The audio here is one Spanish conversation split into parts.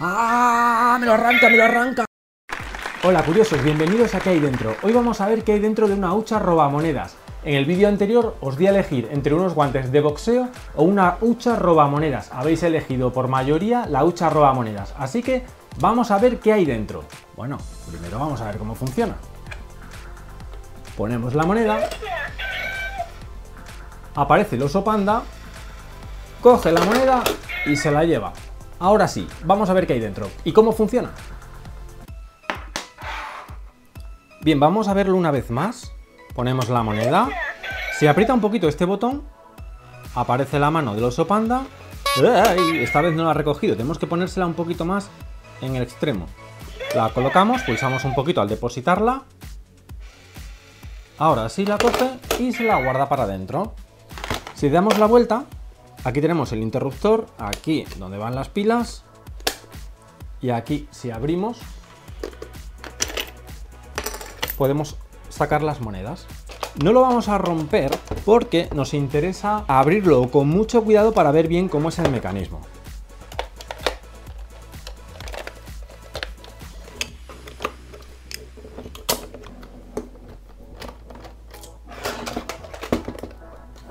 ¡Ah! ¡Me lo arranca, me lo arranca! Hola curiosos, bienvenidos a ¿Qué hay dentro? Hoy vamos a ver qué hay dentro de una hucha robamonedas. En el vídeo anterior os di a elegir entre unos guantes de boxeo o una hucha robamonedas. Habéis elegido por mayoría la hucha robamonedas, así que vamos a ver qué hay dentro. Bueno, primero vamos a ver cómo funciona. Ponemos la moneda, aparece el oso panda, coge la moneda y se la lleva. Ahora sí, vamos a ver qué hay dentro y cómo funciona. Bien, vamos a verlo una vez más. Ponemos la moneda, se aprieta un poquito este botón, aparece la mano del oso panda. ¡Ay! Esta vez no la ha recogido, tenemos que ponérsela un poquito más en el extremo. La colocamos, pulsamos un poquito al depositarla. Ahora sí la coge y se la guarda para adentro. Si damos la vuelta, aquí tenemos el interruptor, aquí donde van las pilas, y aquí si abrimos podemos sacar las monedas. No lo vamos a romper porque nos interesa abrirlo con mucho cuidado para ver bien cómo es el mecanismo.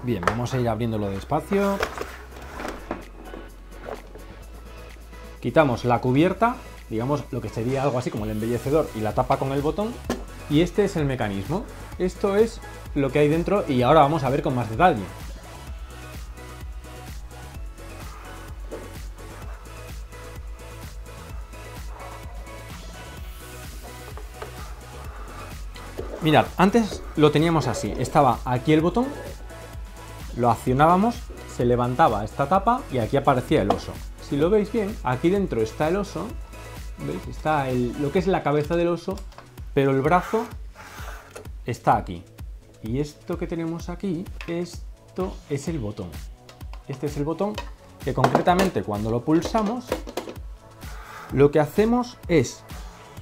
Bien, vamos a ir abriéndolo despacio. Quitamos la cubierta, digamos lo que sería algo así como el embellecedor y la tapa con el botón. Y este es el mecanismo. Esto es lo que hay dentro y ahora vamos a ver con más detalle. Mirad, antes lo teníamos así. Estaba aquí el botón, lo accionábamos, se levantaba esta tapa y aquí aparecía el oso. Si lo veis bien, aquí dentro está el oso. ¿Veis? Está lo que es la cabeza del oso, pero el brazo está aquí. Y esto que tenemos aquí, esto es el botón. Este es el botón que concretamente cuando lo pulsamos, lo que hacemos es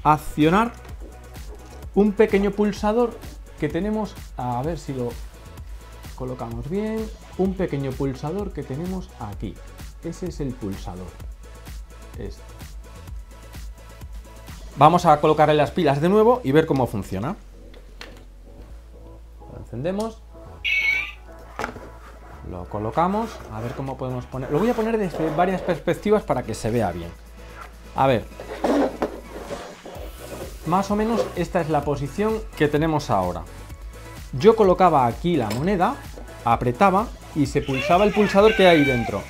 accionar un pequeño pulsador que tenemos, a ver si lo colocamos bien, un pequeño pulsador que tenemos aquí. Ese es el pulsador. Este. Vamos a colocarle las pilas de nuevo y ver cómo funciona. Lo encendemos. Lo colocamos. A ver cómo podemos poner. Lo voy a poner desde varias perspectivas para que se vea bien. A ver. Más o menos esta es la posición que tenemos ahora. Yo colocaba aquí la moneda, apretaba y se pulsaba el pulsador que hay dentro.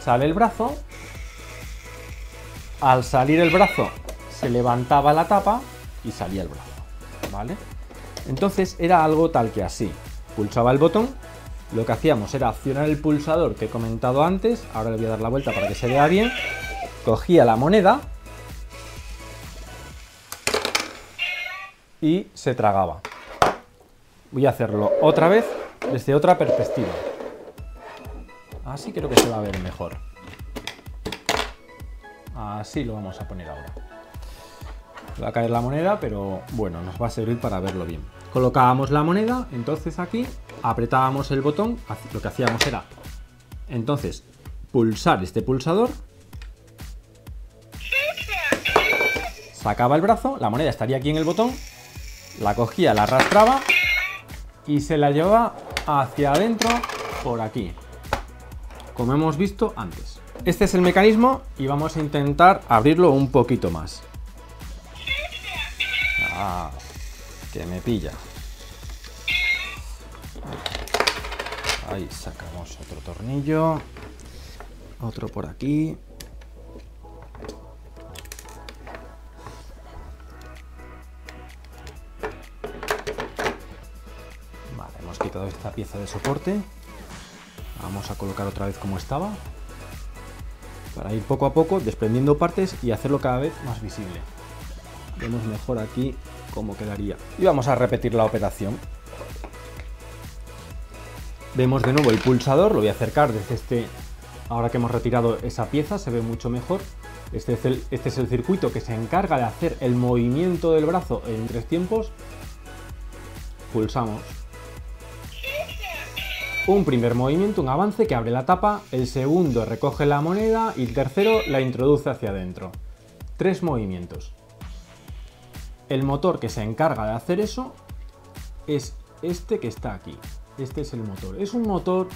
Sale el brazo. Al salir el brazo se levantaba la tapa y salía el brazo, ¿vale? Entonces era algo tal que así. Pulsaba el botón, lo que hacíamos era accionar el pulsador que he comentado antes, ahora le voy a dar la vuelta para que se vea bien, cogía la moneda y se tragaba. Voy a hacerlo otra vez desde otra perspectiva. Así creo que se va a ver mejor. Así lo vamos a poner ahora. Va a caer la moneda, pero bueno, nos va a servir para verlo bien. Colocábamos la moneda, entonces aquí apretábamos el botón, lo que hacíamos era entonces pulsar este pulsador, sacaba el brazo, la moneda estaría aquí en el botón, la cogía, la arrastraba y se la llevaba hacia adentro por aquí, como hemos visto antes. Este es el mecanismo y vamos a intentar abrirlo un poquito más. Ah, que me pilla. Ahí sacamos otro tornillo. Otro por aquí. Vale, hemos quitado esta pieza de soporte. Vamos a colocar otra vez como estaba. Para ir poco a poco desprendiendo partes y hacerlo cada vez más visible. Vemos mejor aquí cómo quedaría. Y vamos a repetir la operación. Vemos de nuevo el pulsador, lo voy a acercar desde este... Ahora que hemos retirado esa pieza se ve mucho mejor. Este es el circuito que se encarga de hacer el movimiento del brazo en tres tiempos. Pulsamos. Un primer movimiento, un avance que abre la tapa, el segundo recoge la moneda y el tercero la introduce hacia adentro. 3 movimientos. El motor que se encarga de hacer eso es este que está aquí. Este es el motor. Es un motor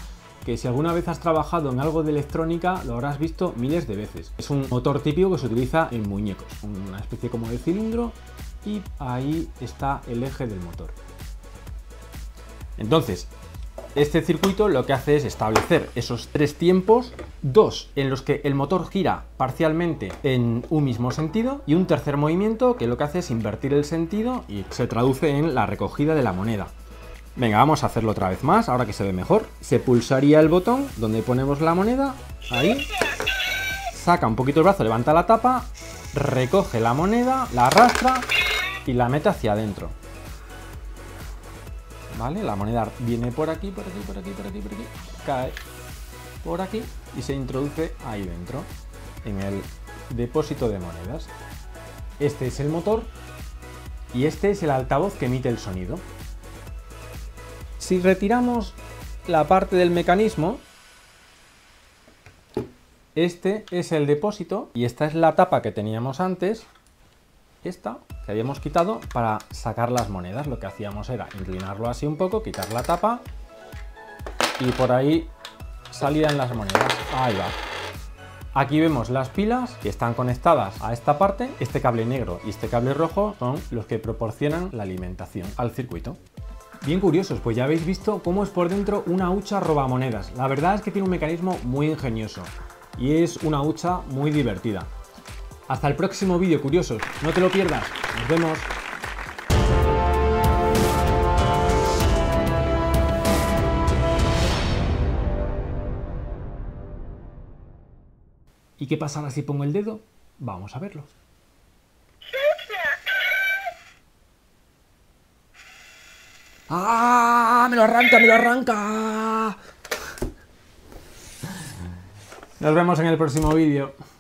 que si alguna vez has trabajado en algo de electrónica lo habrás visto miles de veces. Es un motor típico que se utiliza en muñecos, una especie como de cilindro, y ahí está el eje del motor. Entonces, este circuito lo que hace es establecer esos 3 tiempos, 2 en los que el motor gira parcialmente en un mismo sentido y un tercer movimiento que lo que hace es invertir el sentido y se traduce en la recogida de la moneda. Venga, vamos a hacerlo otra vez más, ahora que se ve mejor. Se pulsaría el botón donde ponemos la moneda, ahí. Saca un poquito el brazo, levanta la tapa, recoge la moneda, la arrastra y la mete hacia adentro. ¿Vale? La moneda viene por aquí, por aquí, por aquí, por aquí, por aquí, cae por aquí y se introduce ahí dentro, en el depósito de monedas. Este es el motor y este es el altavoz que emite el sonido. Si retiramos la parte del mecanismo, este es el depósito y esta es la tapa que teníamos antes, esta que habíamos quitado para sacar las monedas. Lo que hacíamos era inclinarlo así un poco, quitar la tapa y por ahí salían las monedas. Ahí va. Aquí vemos las pilas que están conectadas a esta parte. Este cable negro y este cable rojo son los que proporcionan la alimentación al circuito. Bien curiosos, pues ya habéis visto cómo es por dentro una hucha robamonedas. La verdad es que tiene un mecanismo muy ingenioso y es una hucha muy divertida. Hasta el próximo vídeo, curiosos. No te lo pierdas. Nos vemos. ¿Y qué pasará si pongo el dedo? Vamos a verlo. ¡Ah! ¡Me lo arranca, me lo arranca! Nos vemos en el próximo vídeo.